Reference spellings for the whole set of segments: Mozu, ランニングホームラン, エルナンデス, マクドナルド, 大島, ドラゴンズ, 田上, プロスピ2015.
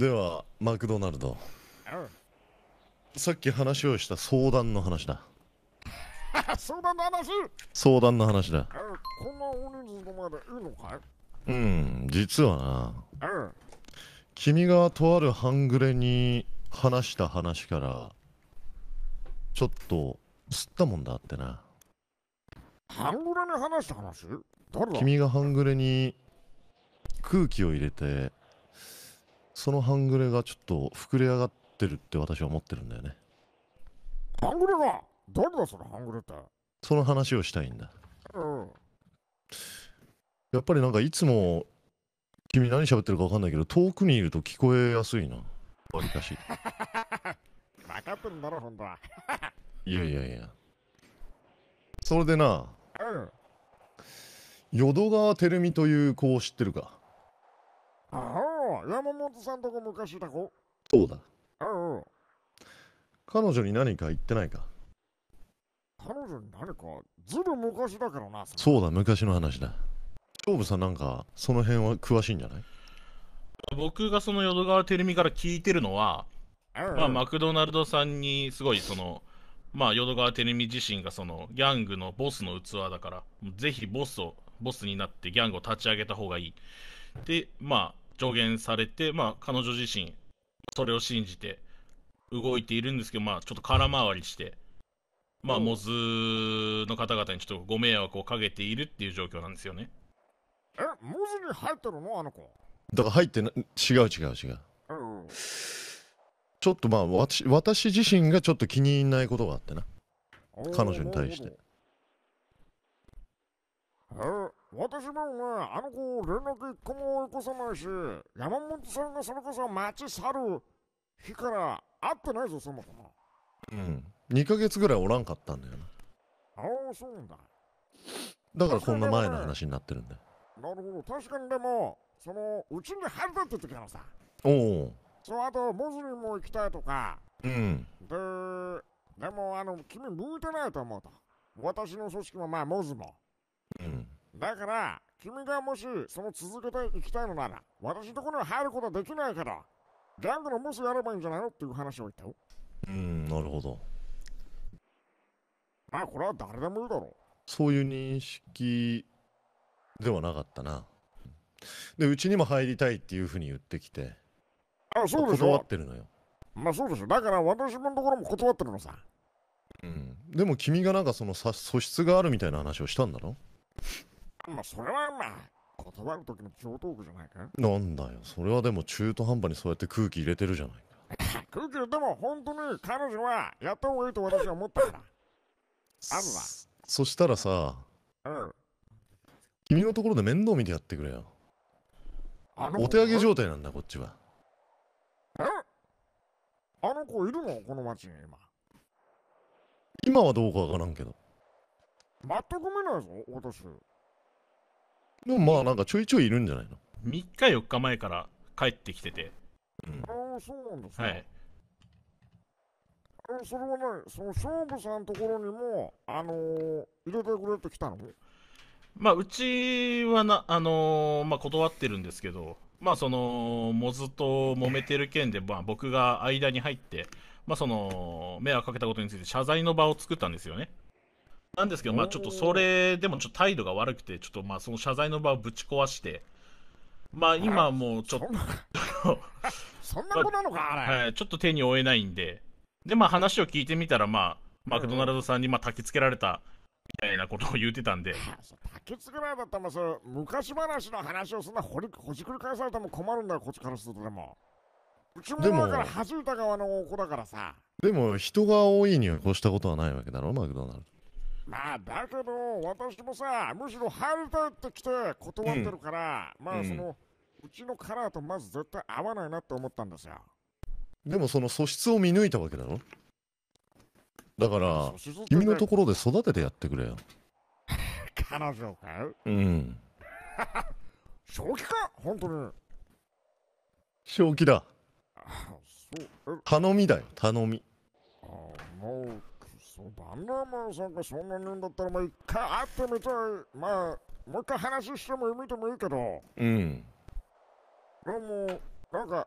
ではマクドナルド、さっき話をした相談の話だ。相談の話だ。こんな大人数の前でいいのかい？うん、実はな、君がとある半グレに話した話からちょっとすったもんだってな。半グレに話した話？誰だ？君が半グレに空気を入れて、その半グレがちょっと膨れ上がってるって私は思ってるんだよね。半グレが誰だその半グレって。その話をしたいんだ。うん。やっぱりなんかいつも君何喋ってるか分かんないけど、遠くにいると聞こえやすいな。わりかし。分かってんだろほんとは。いやいやいや。それでな。うん。淀川照美という子を知ってるか？ああ、山本さんとこ昔いた子？そうだ。うん。彼女に何か言ってないか？彼女に何かずいぶん昔だからな。そうだ、昔の話だ。勝負さんなんかその辺は詳しいんじゃない？僕がその淀川照美から聞いてるのは、まあマクドナルドさんにすごいその、まあ淀川照美自身がそのギャングのボスの器だから、ぜひボスになってギャングを立ち上げた方がいいってまあ助言されて、まあ彼女自身それを信じて動いているんですけど、まあちょっと空回りして、まあモズの方々にちょっとご迷惑をかけているっていう状況なんですよね。え、モズに入ってるのあの子？だから入ってな、違う、ちょっとまあ私自身がちょっと気に入んないことがあってな、彼女に対して。私もね、あの子連絡一個も起こさないし、山本さんがそれこそ町去る日から会ってないぞ、そもそも。うん、2ヶ月ぐらいおらんかったんだよな。ああ、そうなんだ。だからこんな前の話になってるんだよ。なるほど、確かに。でも、そのうちに入るって時のさ、おお、そう、あとモズにも行きたいとか、うん、でも君向いてないと思うと、私の組織もまあモズも、うん、だから君がもしその続けていきたいのなら、私のところに入ることはできないから、ギャングのモズやればいいんじゃないのっていう話を言ったよ。うん、なるほど。まあこれは誰でもいいだろう。そういう認識ではなかったな。で、うちにも入りたいっていうふうに言ってきて、あ、そうでしょ。断ってるのよ。まあそうでしょ。だから私のところも断ってるのさ。うん。でも君がなんかその素質があるみたいな話をしたんだろ？まあそれはまあ断る時の上等句じゃないか。なんだよ。それはでも中途半端にそうやって空気入れてるじゃないか。空気入れても本当に彼女はやった方がいいと私は思ったから。あるわ。そしたらさ。うん。君のところで面倒見てやってくれよ。お手上げ状態なんだこっちは。え？あの子いるのこの町に今？今はどうかわからんけど。全く見ないぞ私。でもまあなんかちょいちょいいるんじゃないの？3日4日前から帰ってきてて。うん、ああそうなんですか。はい。それはね、その勝負さんのところにも入れてくれってきたの？まあうちはな、まあ断ってるんですけど、まあそのモズと揉めてる件で、まあ僕が間に入って、まあその迷惑かけたことについて謝罪の場を作ったんですよね。なんですけど、まあちょっとそれでもちょっと態度が悪くて、ちょっとまあその謝罪の場をぶち壊して、まあ今もうちょっとそんなことなのかあれ、はい、ちょっと手に負えないんで、でまあ話を聞いてみたら、まあマクドナルドさんにまあ焚きつけられた。みたいなことを言ってたんで、焚きつけられたってもう昔話の話をそんなほじくり返されても困るんだよこっちからすると。でもうちもだから弾いた側の子だからさ。でも人が多いには越したことはないわけだろマクドナルド。まあだけど私もさ、むしろ入りたいってきて断ってるから、うん、まあその、うん、うちのカラーとまず絶対合わないなって思ったんですよ。でもその素質を見抜いたわけだろ。だから君のところで育ててやってくれよ彼女かよ。うん。正気か本当に。正気だ。頼みだよ頼み。ああもうそうだな。まあなんかそんなにんだったらもう一回会ってみたい。まあもう一回話しても見てもいいけど、うん、でもなんか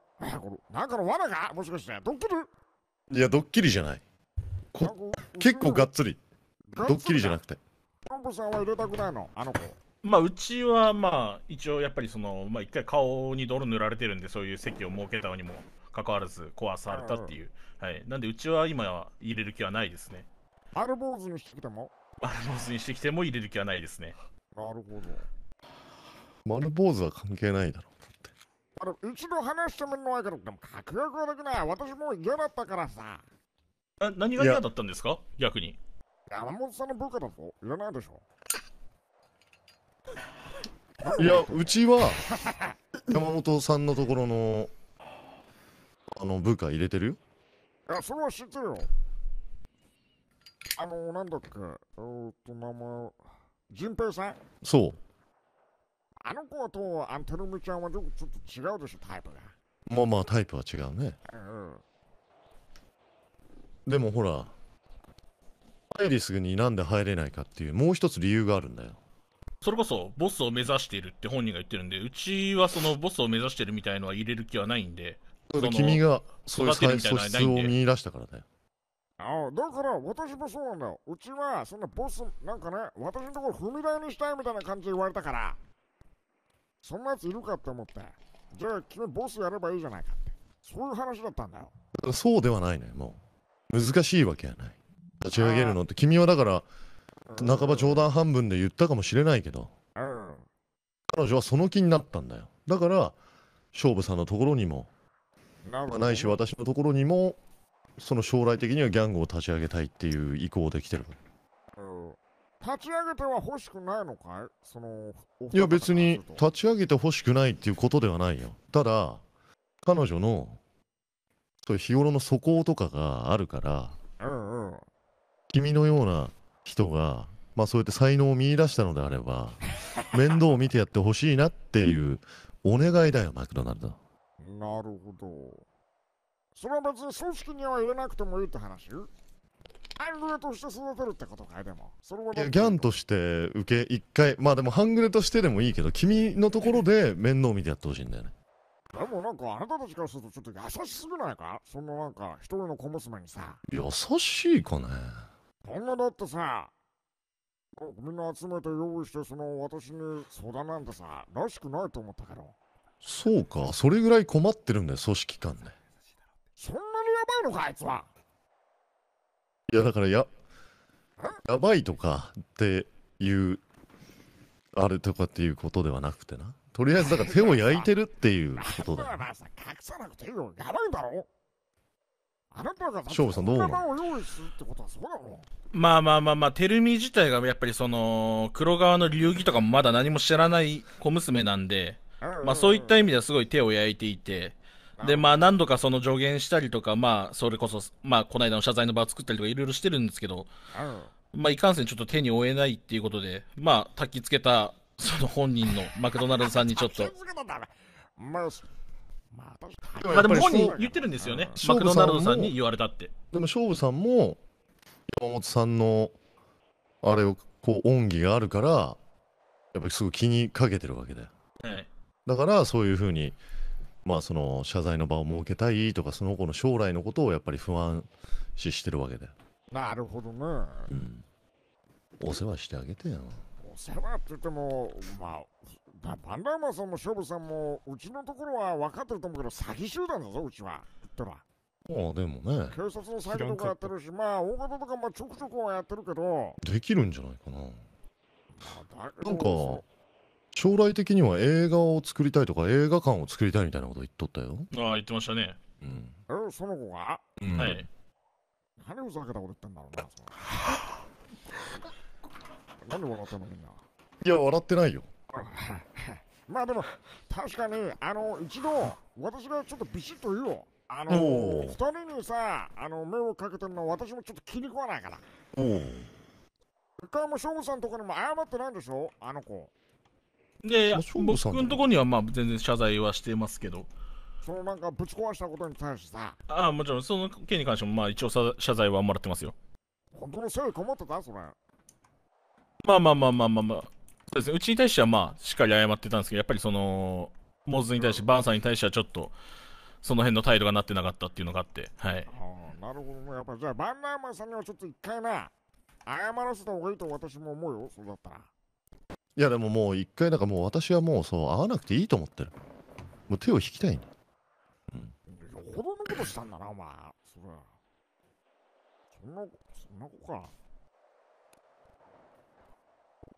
なんかの罠がもしかしてドッキリ？いやドッキリじゃない。結構がっつり。ドッキリじゃなくて。トンボさんは入れたくないのあの子。まあうちはまあ一応やっぱりそのまあ一回顔に泥塗られてるんで、そういう席を設けたのにもかかわらず壊されたっていう。はい。なんでうちは今は入れる気はないですね。アルボーズにしてきても。アルボーズにしてきても入れる気はないですね。なるほど。丸坊主は関係ないだろうって。一度話してみるのはいいけど、でも確約はできない。私もう嫌だったからさ。あ、何が嫌だったんですか逆に。山本さんの部下だぞ。いらないでしょ。いや、うちは山本さんのところの部下入れてるよ。いや、それは知ってるよ。なんだっけ、名前、仁平さん？そう。あの子とてるみちゃんはちょっと違うでしょ、タイプが。まあまあ、タイプは違うね。でもほら、アイリスになんで入れないかっていう、もう一つ理由があるんだよ。それこそ、ボスを目指しているって本人が言ってるんで、うちはそのボスを目指してるみたいのは入れる気はないんで、君がそういう素質を見出したからだよ。ああ、だから私もそうなんだよ。うちはそんなボス、なんかね、私のところ踏み台にしたいみたいな感じで言われたから。そんなやついるかって思って、じゃあ君ボスやればいいじゃないかって、そういう話だったんだよ。だからそうではないね、もう。難しいわけやない。立ち上げるのって、君はだから、半ば冗談半分で言ったかもしれないけど、彼女はその気になったんだよ。だから、勝負さんのところにも、ないし私のところにも、その将来的にはギャングを立ち上げたいっていう意向できてる。立ち上げては欲しくないのかい？いや別に立ち上げて欲しくないっていうことではないよ。ただ彼女のそういう日頃の素行とかがあるから、君のような人がまあそうやって才能を見出したのであれば面倒を見てやってほしいなっていうお願いだよマクドナルド。なるほど。それは別に組織には入れなくてもいいって話？半グレとして育てるってことかい。でもそれはギャンとして受け一回、まあでも半グレとしてでもいいけど、君のところで面倒見てやってほしいんだよね。でもなんかあなたたちからするとちょっと優しすぎないか、そのなんか一人の小娘にさ。優しいかね。そんなだってさ、みんな集めて用意してその私に相談なんてさ、らしくないと思ったけど。そうか、それぐらい困ってるんだよ組織間ね。そんなにやばいのかあいつは。いやだからやばいとかっていうあれとかっていうことではなくてな、とりあえずだから手を焼いてるっていうことだ。隠さなくていいよ、やばいんだろ。あなたが勝負さんどう思う？まあまあまあまあ、てるみ自体がやっぱりその黒川の流儀とかもまだ何も知らない小娘なんで、まあそういった意味ではすごい手を焼いていて。でまあ、何度かその助言したりとか、まあ、それこそ、まあ、この間の謝罪の場を作ったりとかいろいろしてるんですけど、まあ、いかんせんちょっと手に負えないっていうことで、まあ、焚きつけたその本人のマクドナルドさんにちょっと。まあでも本人言ってるんですよね、マクドナルドさんに言われたって。でも勝負さんも山本さんのあれをこう恩義があるから、やっぱりすごい気にかけてるわけだよ。はい、だからそういうふうに。まあその謝罪の場を設けたいとか、その子の将来のことをやっぱり不安視してるわけで。なるほどね、うん、お世話してあげてよ。お世話って言ってもまあバンダーマンさんも勝負さんもうちのところは分かってると思うけど、詐欺集団だぞうちは。言ったらまあでもね、警察の詐欺とかやってるし、まあ大型とかまあちょくちょくはやってるけど、できるんじゃないかな。なんか将来的には映画を作りたいとか映画館を作りたいみたいなこと言っとったよ。ああ言ってましたね。うん、その子が、うん、はい。何をふざけたこと言ってんだろうな。なんで笑ってんのみんな。いや笑ってないよ。まあでも確かに一度私がちょっとビシッと言うよ。二人にさ目をかけてるのは私もちょっと気に食わないから。一回も勝負さんとこにも謝ってないんでしょあの子。で、僕のところにはまあ全然謝罪はしてますけど、そのなんかぶち壊したことに対してさ。ああ、もちろんその件に関してもまあ一応謝罪はもらってますよ。本当の誠意こもってたそれ。まあまあまあまあまあまあ、そうですね、うちに対してはまあしっかり謝ってたんですけど、やっぱりそのモーズに対してバーンさんに対してはちょっとその辺の態度がなってなかったっていうのがあって、はい。ああ、なるほどね。やっぱじゃあ、バンナーマンさんにはちょっと一回な、謝らせた方がいいと私も思うよ、そうだったら。いや、でももう一回、だからもう私はもう、そう、会わなくていいと思ってる。もう手を引きたいんだ。うん。よほどのことしたんだな、お前。それ。そんな子か。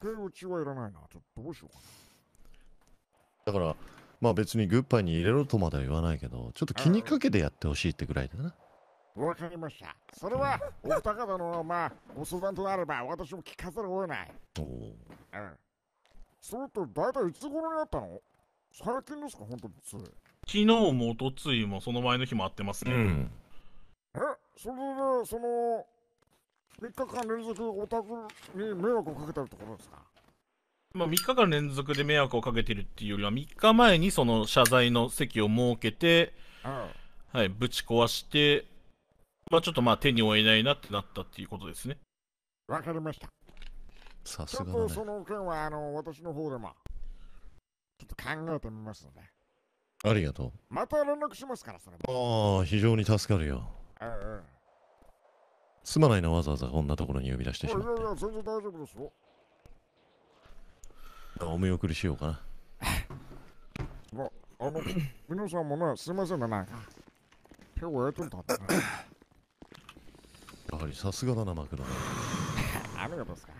時計打ちはいらないな。ちょっとどうしようかな。だから、まあ別にグッバイに入れろとまでは言わないけど、ちょっと気にかけてやってほしいってぐらいだな。わかりました。それは、お二方の、まあ、ご相談となれば、私も聞かざるを得ない。おお。うん。そうと、大体いつ頃にあったの？最近ですか、本当につい。昨日もおとついも、その前の日も会ってますね。うん。え、それで、その、3日間連続お宅に迷惑をかけてるところですか？まあ3日間連続で迷惑をかけてるっていうよりは、3日前にその謝罪の席を設けて、はい、ぶち壊して、まあちょっとまあ手に負えないなってなったっていうことですね。わかりました。さすがだね。ちょっとその件は、私の方でも、ちょっと考えてみますので。ありがとう。また連絡しますから、それも。ああ、非常に助かるよ。うん。すまないな、わざわざこんなところに呼び出してしまって。いやいや、全然大丈夫ですよ。お見送りしようかな。まあ皆さんもね、すいませんね、なんか手をやってたってね。やはりさすがだな、マクドナルド。ありがとうございますか。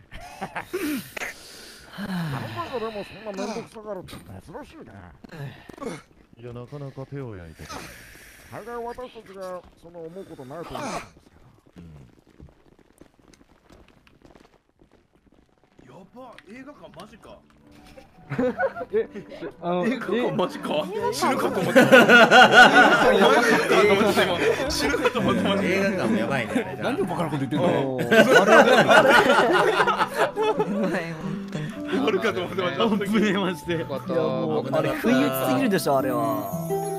あの子でもそんな面倒くさがるって珍しいね。いや、なかなか手を焼いてた。大概私たちがその思うことないと思うんですけど。映画館マジか。え、映画館マジか。死ぬかと思った。死ぬかと思った。映画館もやばいね。なんでバカなこと言ってんの。悪かと思ってました。あれ不意打ちすぎるでしょあれは。